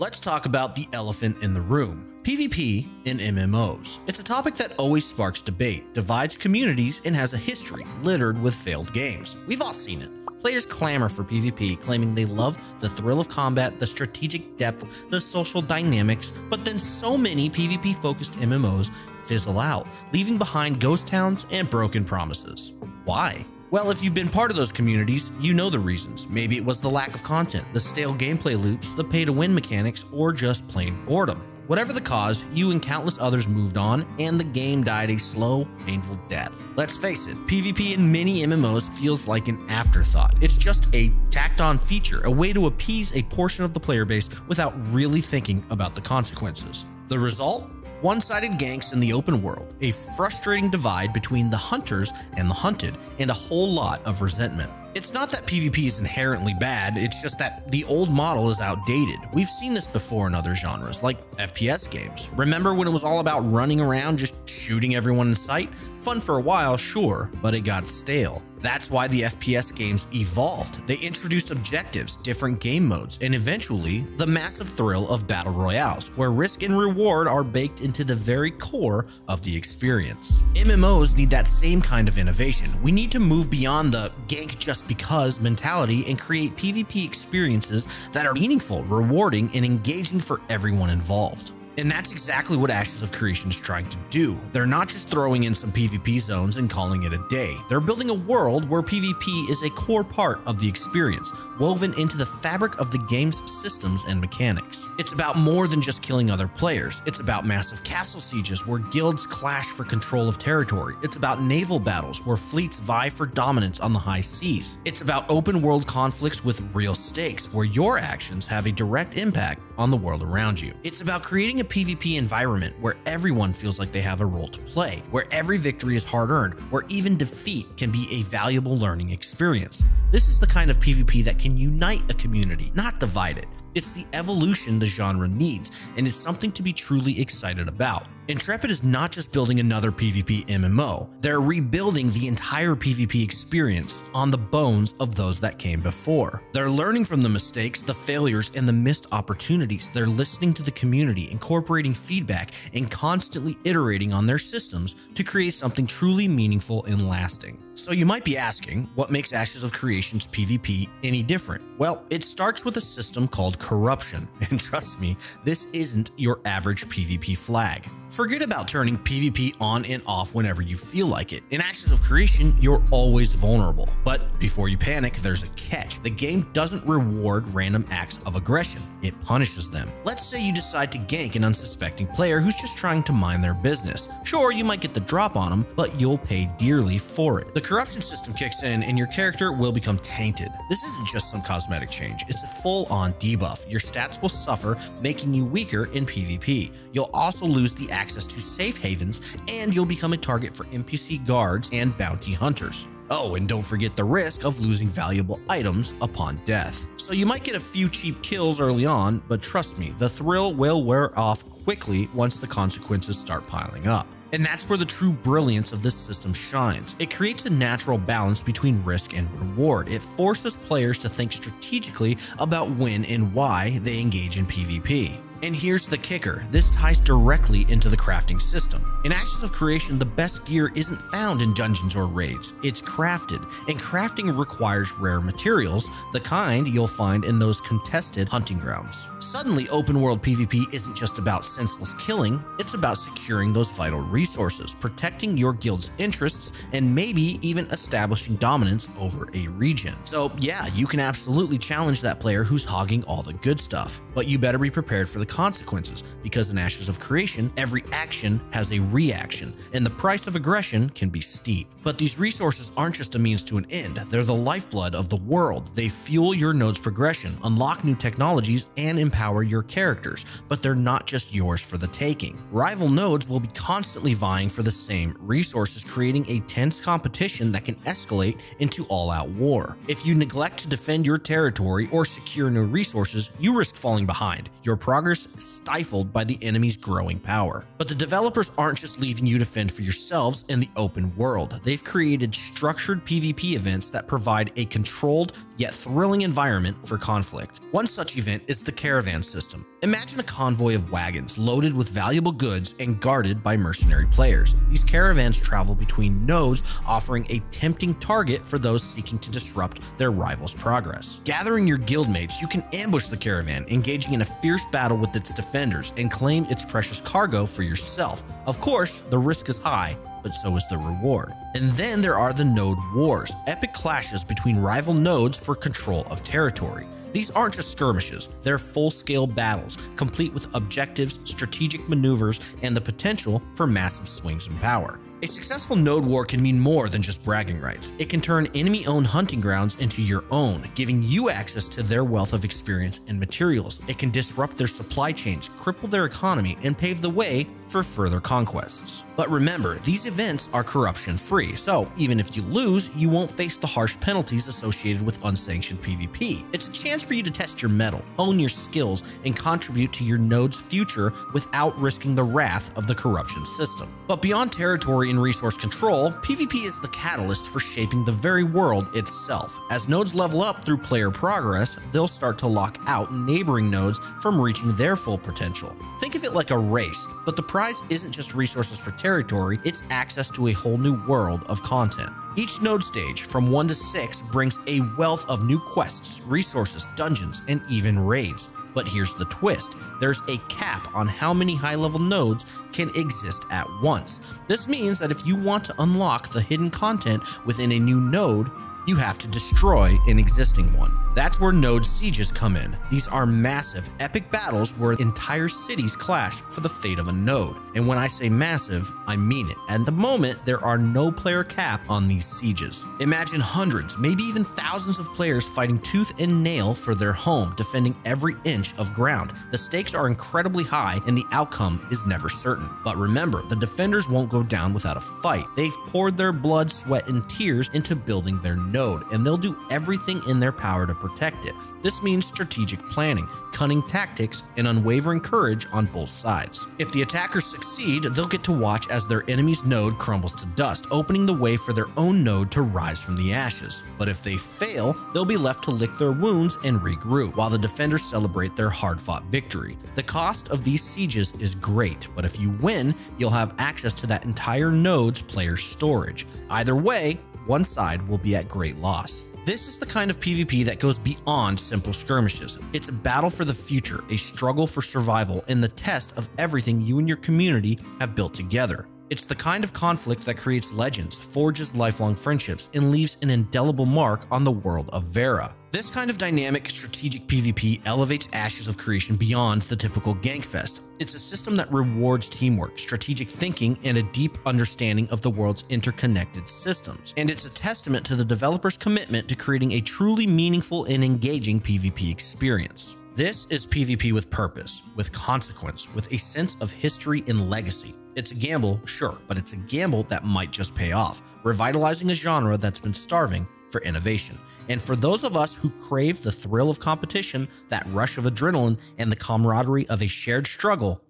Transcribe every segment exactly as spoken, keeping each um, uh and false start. let's talk about the elephant in the room. P v P in M M Os. It's a topic that always sparks debate, divides communities, and has a history littered with failed games. We've all seen it. Players clamor for P v P, claiming they love the thrill of combat, the strategic depth, the social dynamics, but then so many P v P-focused M M Os fizzle out, leaving behind ghost towns and broken promises. Why? Well, if you've been part of those communities, you know the reasons. Maybe it was the lack of content, the stale gameplay loops, the pay-to-win mechanics, or just plain boredom. Whatever the cause, you and countless others moved on, and the game died a slow, painful death. Let's face it, P v P in many M M Os feels like an afterthought. It's just a tacked-on feature, a way to appease a portion of the player base without really thinking about the consequences. The result? One-sided ganks in the open world, a frustrating divide between the hunters and the hunted, and a whole lot of resentment. It's not that P v P is inherently bad, it's just that the old model is outdated. We've seen this before in other genres, like F P S games. Remember when it was all about running around, just shooting everyone in sight? Fun for a while, sure, but it got stale. That's why the F P S games evolved. They introduced objectives, different game modes, and eventually, the massive thrill of battle royales, where risk and reward are baked into the very core of the experience. M M Os need that same kind of innovation. We need to move beyond the gank just because mentality and create P v P experiences that are meaningful, rewarding, and engaging for everyone involved. And that's exactly what Ashes of Creation is trying to do. They're not just throwing in some P v P zones and calling it a day. They're building a world where P v P is a core part of the experience, woven into the fabric of the game's systems and mechanics. It's about more than just killing other players. It's about massive castle sieges where guilds clash for control of territory. It's about naval battles where fleets vie for dominance on the high seas. It's about open world conflicts with real stakes where your actions have a direct impact on the world around you. It's about creating a P v P environment where everyone feels like they have a role to play, where every victory is hard-earned, where even defeat can be a valuable learning experience. This is the kind of P v P that can unite a community, not divide it. It's the evolution the genre needs, and it's something to be truly excited about. Intrepid is not just building another P v P M M O, they're rebuilding the entire P v P experience on the bones of those that came before. They're learning from the mistakes, the failures, and the missed opportunities. They're listening to the community, incorporating feedback, and constantly iterating on their systems to create something truly meaningful and lasting. So you might be asking, what makes Ashes of Creation's P v P any different? Well, it starts with a system called corruption, and trust me, this isn't your average P v P flag. Forget about turning P v P on and off whenever you feel like it. In Ashes of Creation, you're always vulnerable. But before you panic, there's a catch. The game doesn't reward random acts of aggression. It punishes them. Let's say you decide to gank an unsuspecting player who's just trying to mind their business. Sure, you might get the drop on them, but you'll pay dearly for it. The corruption system kicks in and your character will become tainted. This isn't just some cosmetic change. It's a full-on debuff. Your stats will suffer, making you weaker in P v P. You'll also lose the access to safe havens, and you'll become a target for N P C guards and bounty hunters. Oh, and don't forget the risk of losing valuable items upon death. So you might get a few cheap kills early on, but trust me, the thrill will wear off quickly once the consequences start piling up. And that's where the true brilliance of this system shines. It creates a natural balance between risk and reward. It forces players to think strategically about when and why they engage in P v P. And here's the kicker, this ties directly into the crafting system. In Ashes of Creation, the best gear isn't found in dungeons or raids, it's crafted, and crafting requires rare materials, the kind you'll find in those contested hunting grounds. Suddenly, open world P v P isn't just about senseless killing, it's about securing those vital resources, protecting your guild's interests, and maybe even establishing dominance over a region. So yeah, you can absolutely challenge that player who's hogging all the good stuff, but you better be prepared for the consequences, because in Ashes of Creation, every action has a reaction, and the price of aggression can be steep. But these resources aren't just a means to an end, they're the lifeblood of the world. They fuel your node's progression, unlock new technologies, and empower your characters, but they're not just yours for the taking. Rival nodes will be constantly vying for the same resources, creating a tense competition that can escalate into all-out war. If you neglect to defend your territory or secure new resources, you risk falling behind, your progress stifled by the enemy's growing power. But the developers aren't just leaving you to fend for yourselves in the open world. They've created structured P v P events that provide a controlled, yet thrilling environment for conflict. One such event is the caravan system. Imagine a convoy of wagons loaded with valuable goods and guarded by mercenary players. These caravans travel between nodes, offering a tempting target for those seeking to disrupt their rival's progress. Gathering your guildmates, you can ambush the caravan, engaging in a fierce battle with its defenders, and claim its precious cargo for yourself. Of course, the risk is high, but so is the reward. And then there are the node wars, epic clashes between rival nodes for control of territory. These aren't just skirmishes, they're full-scale battles, complete with objectives, strategic maneuvers, and the potential for massive swings in power. A successful node war can mean more than just bragging rights. It can turn enemy-owned hunting grounds into your own, giving you access to their wealth of experience and materials. It can disrupt their supply chains, cripple their economy, and pave the way for further conquests. But remember, these events are corruption-free, so even if you lose, you won't face the harsh penalties associated with unsanctioned PvP. It's a chance for you to test your mettle, hone your skills, and contribute to your node's future without risking the wrath of the corruption system. But beyond territory in resource control, PvP is the catalyst for shaping the very world itself. As nodes level up through player progress, they'll start to lock out neighboring nodes from reaching their full potential. Think of it like a race, but the prize isn't just resources for territory, it's access to a whole new world of content. Each node stage, from one to six, brings a wealth of new quests, resources, dungeons, and even raids. But here's the twist, there's a cap on how many high-level nodes can exist at once. This means that if you want to unlock the hidden content within a new node, you have to destroy an existing one. That's where node sieges come in. These are massive, epic battles where entire cities clash for the fate of a node. And when I say massive, I mean it. At the moment, there are no player cap on these sieges. Imagine hundreds, maybe even thousands of players fighting tooth and nail for their home, defending every inch of ground. The stakes are incredibly high and the outcome is never certain. But remember, the defenders won't go down without a fight. They've poured their blood, sweat, and tears into building their node, and they'll do everything in their power to protect it. This means strategic planning, cunning tactics, and unwavering courage on both sides. If the attackers succeed, they'll get to watch as their enemy's node crumbles to dust, opening the way for their own node to rise from the ashes. But if they fail, they'll be left to lick their wounds and regroup, while the defenders celebrate their hard-fought victory. The cost of these sieges is great, but if you win, you'll have access to that entire node's player storage. Either way, one side will be at great loss. This is the kind of PvP that goes beyond simple skirmishes. It's a battle for the future, a struggle for survival, and the test of everything you and your community have built together. It's the kind of conflict that creates legends, forges lifelong friendships, and leaves an indelible mark on the world of Verra. This kind of dynamic, strategic PvP elevates Ashes of Creation beyond the typical gankfest. It's a system that rewards teamwork, strategic thinking, and a deep understanding of the world's interconnected systems. And it's a testament to the developers' commitment to creating a truly meaningful and engaging PvP experience. This is PvP with purpose, with consequence, with a sense of history and legacy. It's a gamble, sure, but it's a gamble that might just pay off, revitalizing a genre that's been starving for innovation. And for those of us who crave the thrill of competition, that rush of adrenaline, and the camaraderie of a shared struggle,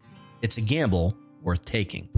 it's a gamble worth taking.